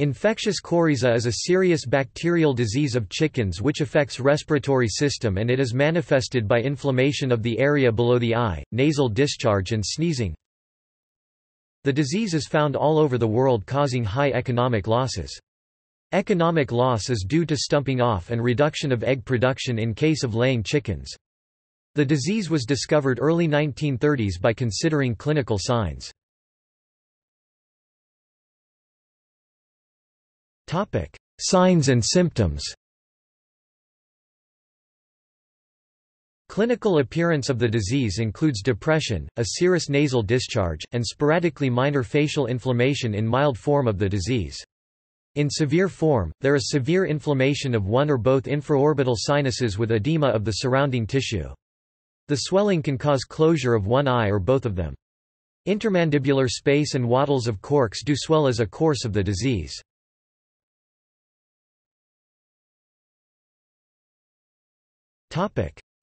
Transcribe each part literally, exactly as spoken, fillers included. Infectious coryza is a serious bacterial disease of chickens which affects respiratory system, and it is manifested by inflammation of the area below the eye, nasal discharge and sneezing. The disease is found all over the world, causing high economic losses. Economic loss is due to stumping off and reduction of egg production in case of laying chickens. The disease was discovered early nineteen thirties by considering clinical signs. Topic: Signs and symptoms. Clinical appearance of the disease includes depression, a serous nasal discharge, and sporadically minor facial inflammation in mild form of the disease. In severe form, there is severe inflammation of one or both infraorbital sinuses with edema of the surrounding tissue. The swelling can cause closure of one eye or both of them. Intermandibular space and wattles of corks do swell as a course of the disease.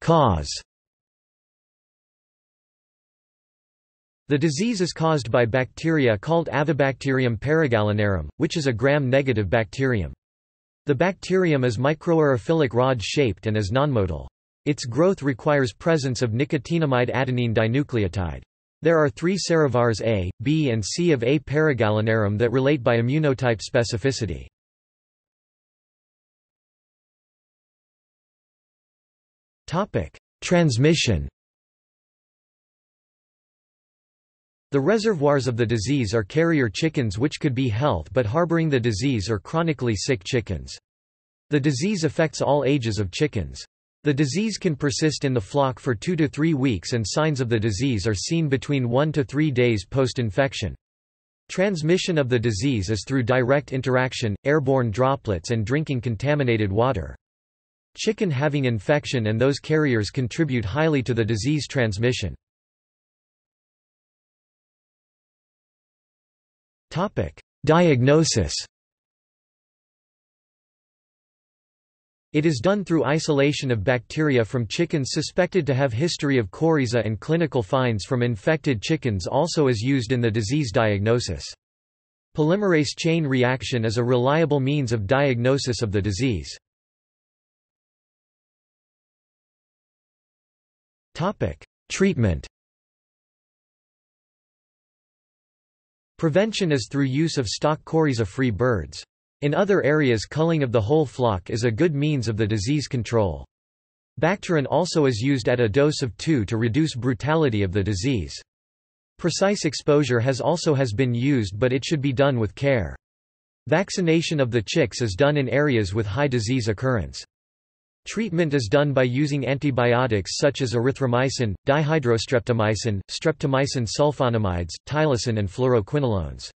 Cause. The disease is caused by bacteria called Avibacterium paragallinarum, which is a gram-negative bacterium. The bacterium is microaerophilic rod-shaped and is nonmodal. Its growth requires presence of nicotinamide adenine dinucleotide. There are three serovars A, B and C of A paragallinarum that relate by immunotype specificity. Transmission. The reservoirs of the disease are carrier chickens, which could be healthy but harboring the disease, or chronically sick chickens. The disease affects all ages of chickens. The disease can persist in the flock for two to three weeks, and signs of the disease are seen between one to three days post-infection. Transmission of the disease is through direct interaction, airborne droplets and drinking contaminated water. Chicken having infection and those carriers contribute highly to the disease transmission. Diagnosis. It is done through isolation of bacteria from chickens suspected to have history of coryza, and clinical finds from infected chickens also is used in the disease diagnosis. Polymerase chain reaction is a reliable means of diagnosis of the disease. Treatment. Prevention is through use of stock coryza-free birds. In other areas, culling of the whole flock is a good means of the disease control. Bacterin also is used at a dose of two to reduce brutality of the disease. Precise exposure has also has been used, but it should be done with care. Vaccination of the chicks is done in areas with high disease occurrence. Treatment is done by using antibiotics such as erythromycin, dihydrostreptomycin, streptomycin sulfonamides, tylosin and fluoroquinolones.